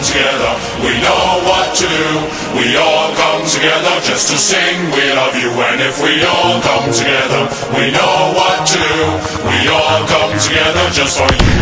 come together, we know what to do. We all come together just to sing, we love you. And if we all come together, we know what to do. We all come together just for you.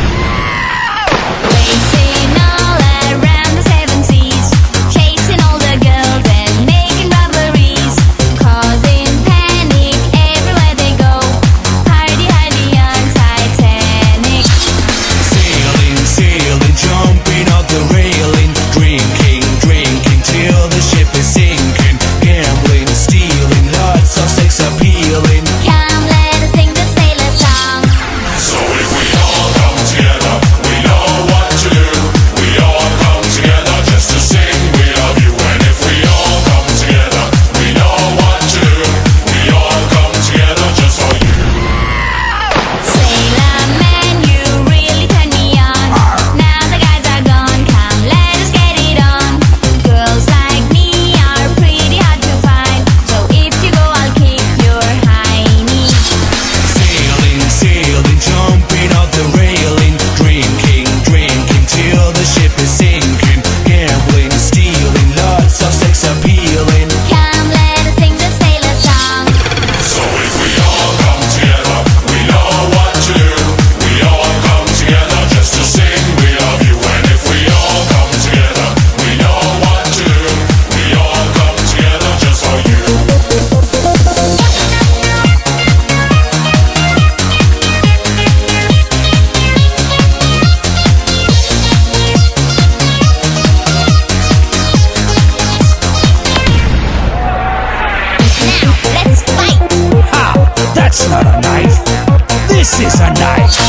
Let's fight! Ha! That's not a knife! This is a knife!